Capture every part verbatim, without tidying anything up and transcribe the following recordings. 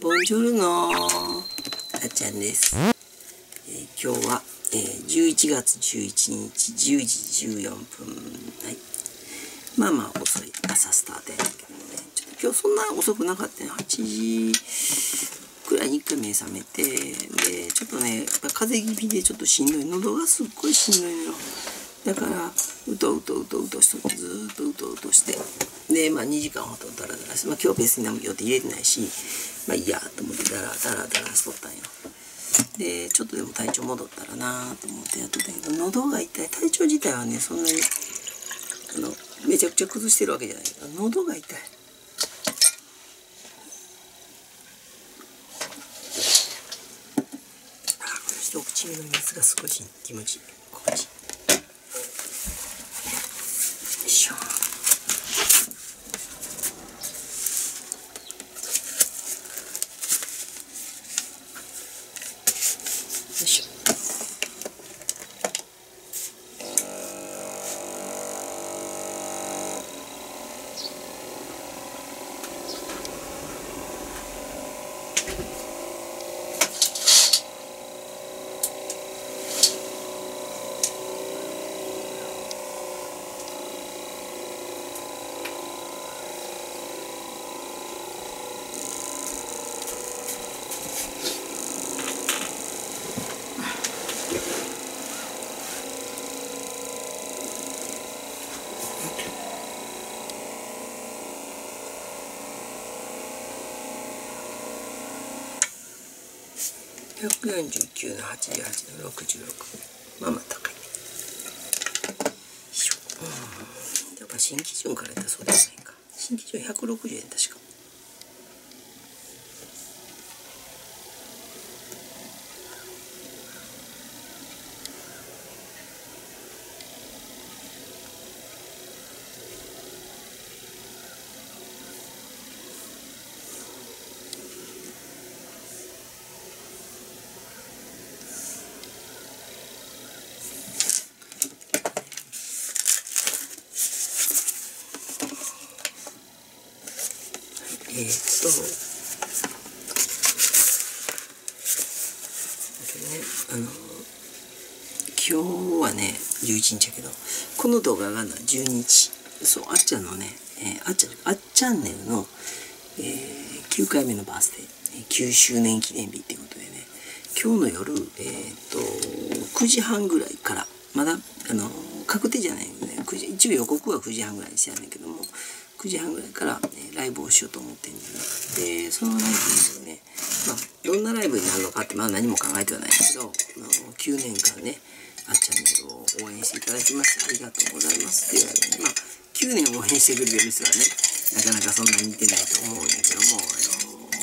ボンジョルノー、あっちゃんです。えー、今日は、えー、じゅういちがつじゅういちにちじゅうじじゅうよんぷん、はい、まあまあ遅い朝スタートやけどね、ちょっと今日そんな遅くなかったね。はちじくらいにいっかい目覚めて、でちょっとねやっぱ風邪気味でちょっとしんどい、喉がすっごいしんどいのよ。だからうとうとうとうとしてずーっとうとうとしてで、まあ、にじかんほどダラダラして、まあ、今日別に何も予定入れてないし、まあいいやと思ってダラダラダラしとったんよ。でちょっとでも体調戻ったらなと思ってやっとったけど、喉が痛い。体調自体はねそんなにあのめちゃくちゃ崩してるわけじゃないけど、喉が痛い。ああ、そしてお口の水が少し気持ちいい、心地いい。ひゃくよんじゅうきゅうのはちじゅうはちのろくじゅうろく、まあまあ高い。やっぱ新基準からやったらそうではないか。新基準ひゃくろくじゅうえん確か。えーっとね、あの今日はねじゅういちにちやけど、この動画がなじゅうににち、そうあっちゃんのね、えー、あっちゃんあっちゃんねるの、えー、きゅうかいめのバースデー、きゅうしゅうねん記念日っていうことでね、今日の夜、えー、っとくじはんぐらいから、まだあの確定じゃないので、ね、くじ一応予告はくじはんぐらいにしてやるんだけども。くじはんぐらいから、ね、ライブをしようと思ってるんで、でそのライブでね、まあ、どんなライブになるのかってまあ何も考えてはないけど、あのきゅうねんかんねあっちゃんのことを応援していただきましてありがとうございますっていう、まあ、きゅうねん応援してくれる人はねなかなかそんなに似てないと思うんだ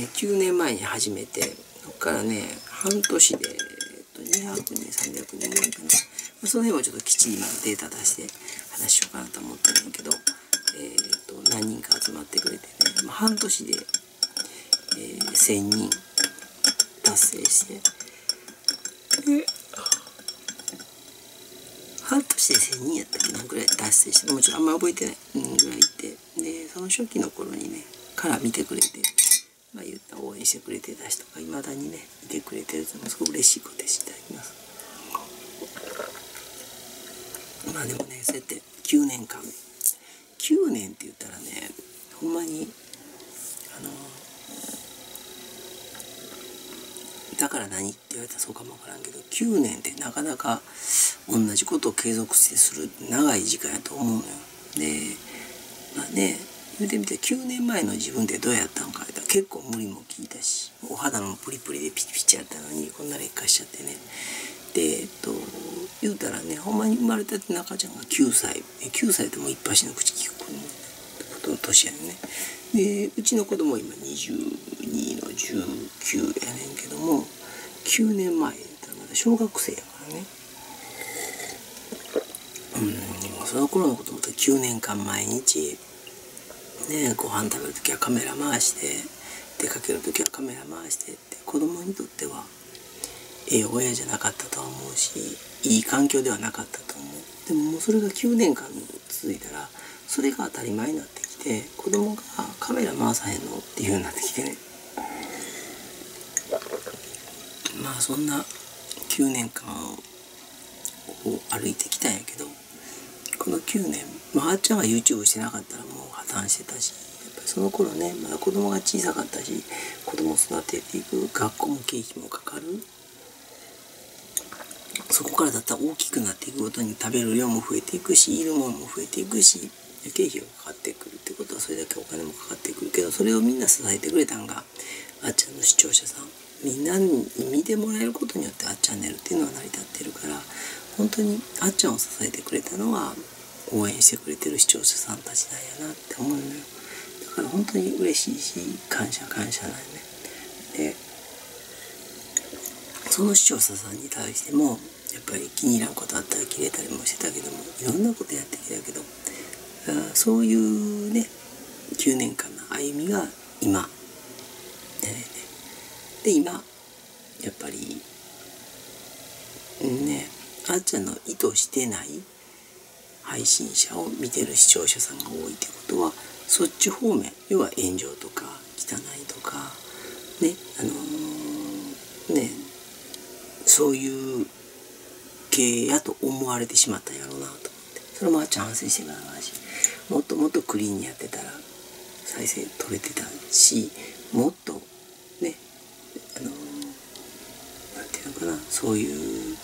けども、あの、ね、きゅうねんまえに始めてそこからね半年で、えっと、にひゃくにんさんびゃくにんぐらいかな。その辺もちょっときっちり今データ出して話しようかなと思ってるんだけど、えー、と何人か集まってくれてね、まあ、半年で、えー、せんにん達成して、で半年でせんにんやったっけなぐらい達成して、もちろんあんま覚えてないぐらいいて、でその初期の頃にねから見てくれて、まあ、言った応援してくれてた人がいまだにねいてくれてるのもすごく嬉しいことでしていただきます。まあでもね、そうやってきゅうねんかん、きゅうねんって言ったらねほんまにあのだから何って言われたらそうかもわからんけど、きゅうねんってなかなか同じことを継続してする長い時間やと思うのよ。でまあね言うてみてきゅうねんまえの自分ってどうやったんか言ったら結構無理も効いたし、お肌もプリプリでピチピチやったのにこんな劣化しちゃってね。でえっと言うたらね、ほんまに生まれたての赤ちゃんがきゅうさい、きゅうさいでも一発の口利くことの年やね。でうちの子供今にじゅうにのじゅうきゅうやねんけども、きゅうねんまえだったらまだ小学生やからね、うん、その頃のこともきゅうねんかん毎日ねご飯食べる時はカメラ回して、出かける時はカメラ回してって、子供にとってはええ親じゃなかったとは思うし、いい環境ではなかったと思う。でももうそれがきゅうねんかん続いたらそれが当たり前になってききて、子供がカメラ回さへんのっていうようになってきてね。まあそんなきゅうねんかんを歩いてきたんやけど、このきゅうねん、まあ、あっちゃんは YouTube してなかったらもう破綻してたし、やっぱりその頃ね、まだ子供が小さかったし、子供を育てていく学校も経費もかかる。そこからだったら大きくなっていくごとに食べる量も増えていくし、いるものも増えていくし、経費がかかってくるってことはそれだけお金もかかってくるけど、それをみんな支えてくれたんがあっちゃんの視聴者さん、みんなに見てもらえることによってあっチャンネルっていうのは成り立ってるから、本当にあっちゃんを支えてくれたのは応援してくれてる視聴者さんたちなんやなって思うのよ。だから本当に嬉しいし、感謝感謝なんよね。でその視聴者さんに対してもやっぱり気に入らんことあったら切れたりもしてたけども、いろんなことやってきたけど、そういうねきゅうねんかんの歩みが今で、今やっぱりね、あっちゃんの意図してない配信者を見てる視聴者さんが多いってことは、そっち方面、要は炎上とか汚いとかね、あのー、ねそういう系やと思われてしまったんやろうなと思って、それもあっちゃん反省してもらうし、もっともっとクリーンにやってたら再生取れてたし、もっとね、あのなんていうのかな、そういう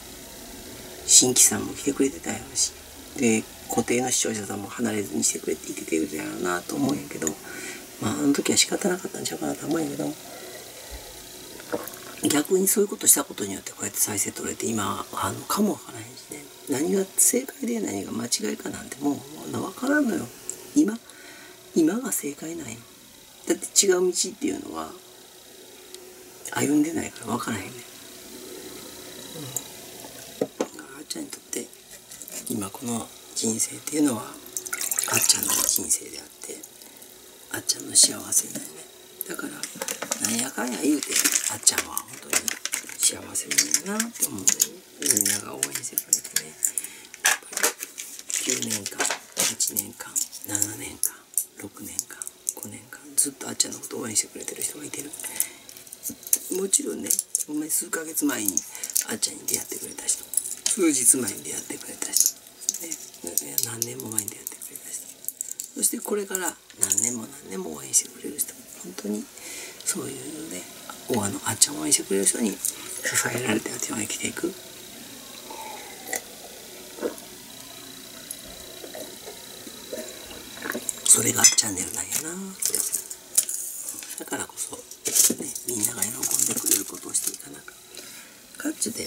新規さんも来てくれてたやろうし、で固定の視聴者さんも離れずにしてくれていてくれてたやろうなと思うんやけど、まああの時は仕方なかったんちゃうかなと思うんやけど、逆にそういうことしたことによってこうやって再生取れて、今あのかもわからへんしね、何が正解で何が間違いかなんてもうわからんのよ。今今が正解なんよ。だって違う道っていうのは歩んでないから分からへんね、うん、だからあっちゃんにとって今この人生っていうのはあっちゃんの人生であって、あっちゃんの幸せだよね。だからなんやかんや言うてあっちゃんは本当に幸せなんだなって思うのに、みんなが応援してくれてね、やっぱりきゅうねんかん、はちねんかん、ななねんかん、ろくねんかん、ごねんかんずっとあっちゃんのことを応援してくれてる人がいてる。もちろんね、ほんまに数ヶ月前にあっちゃんに出会ってくれた人、数日前に出会ってくれた人、ね、何年も前に出会ってくれた人、そしてこれから何年も何年も応援してくれる人、本当にそういうね、おあのあっちゃんを応援してくれる人に支えられてあっちゃんは生きていく。それがチャンネルなんやなって。だからこそね、みんなが喜んでくれることをしていかなくかっちゅで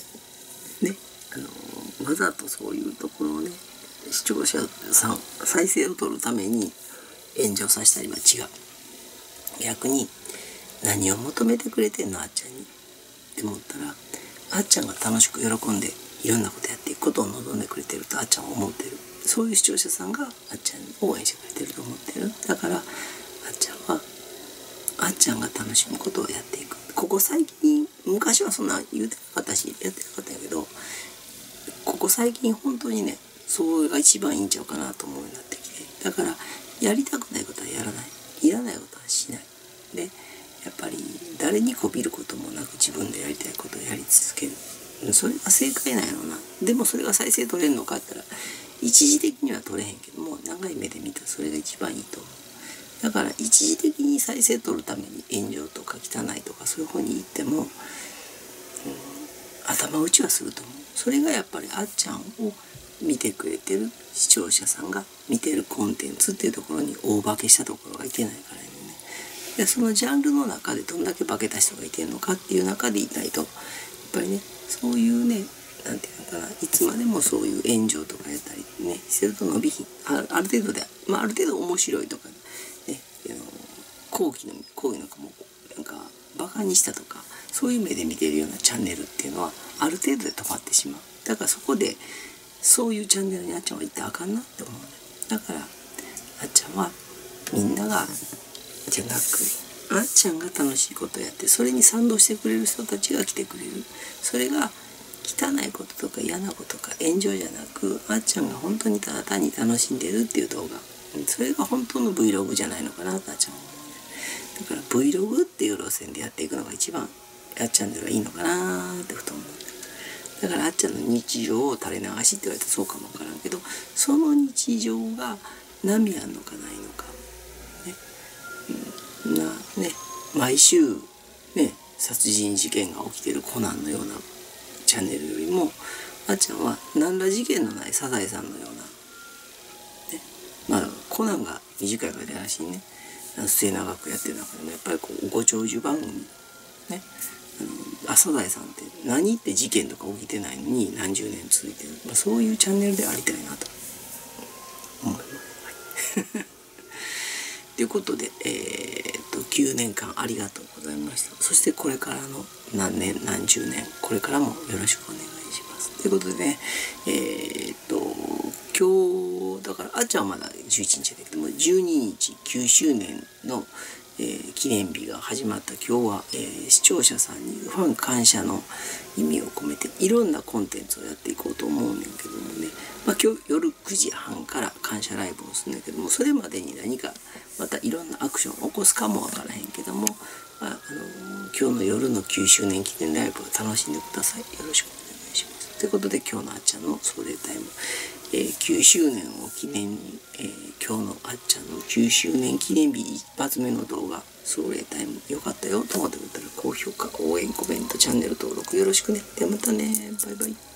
ね、あのわざとそういうところをね、視聴者さん再生を取るために炎上させたりは違う。逆に何を求めてくれてんのあっちゃんにって思ったら、あっちゃんが楽しく喜んでいろんなことやっていくことを望んでくれてるとあっちゃんは思ってる。そういう視聴者さんがあっちゃんを応援してくれてると思ってる。だからあっちゃんはあっちゃんが楽しむことをやっていく。ここ最近、昔はそんな言うてなかったしやってなかったんやけど、ここ最近本当にね、それが一番いいんちゃうかなと思うようになってきて、だからやりたくないことはやらない、いらないことはしないで、やっぱり誰にこびることもなく自分でやりたいことをやり続ける、それが正解なんやろうな。でもそれが再生取れるのかって言ったら一時的には取れへんけども、長い目で見たらそれが一番いいと思う。だから一時的に再生取るために炎上とか汚いとかそういう方に行っても、うん、頭打ちはすると思う。それがやっぱりあっちゃんを見てくれてる視聴者さんが見てるコンテンツっていうところに大化けしたところがいけないからね。でそのジャンルの中でどんだけ化けた人がいてるのかっていう中でいないと、やっぱりね、そういうね、なんていうのかな、いつまでもそういう炎上とかやったりねしてると伸びひん、ある程度で、まあ、ある程度面白いとかね、講義の講義の子もなんかバカにしたとかそういう目で見てるようなチャンネルっていうのはある程度で止まってしまう。だからそこでそういうチャンネルにあっちゃんは行ったらあかんなって思うね。だからあっちゃんはみんながじゃなく、あっちゃんが楽しいことをやって、それに賛同してくれる人たちが来てくれる。それが汚いこととか嫌なこととか炎上じゃなく、あっちゃんが本当にただ単に楽しんでるっていう動画、それが本当の Vlog じゃないのかなとあっちゃんは思うね。だから Vlog っていう路線でやっていくのが一番あっちゃんではいいのかなってふと思う。だからあっちゃんの日常を垂れ流しって言われたらそうかもわからんけど、その日常が波あんのかないのかね、うん、なね、毎週ね殺人事件が起きてるコナンのようなチャンネルよりもあっちゃんは何ら事件のないサザエさんのような、ね、まあコナンが短いからやらしいね、末永くやってる中でもやっぱりこうご長寿番組ね、あのサザエさんって何って事件とか起きてないのに何十年続いてる、まあ、そういうチャンネルでありたいなと思います。ということで、えー、ときゅうねんかんありがとうございました。そしてこれからの何年何十年これからもよろしくお願いします。ということでね、えー、っと今日だからあっちゃんはまだじゅういちにちだけどもじゅうににちきゅうしゅうねんの、えー、記念日が始まった今日は、えー、視聴者さんにファン感謝の意味を込めていろんなコンテンツをやっていこうと思うんだけどもね、まあ、今日夜くじはんから感謝ライブをするんだけども、それまでに何かまたいろんなアクションを起こすかもわからへんけども、まあ、あのー、今日の夜のきゅうしゅうねん記念ライブを楽しんでください。よろしくお願いします。ということで今日のあっちゃんの送礼タイム、えー、きゅうしゅうねんを記念に、えー、今日のあっちゃんのきゅうしゅうねん記念日一発目の動画送礼タイム、よかったよと思ってくれたら高評価、応援、コメント、チャンネル登録よろしくね。ではまたね。バイバイ。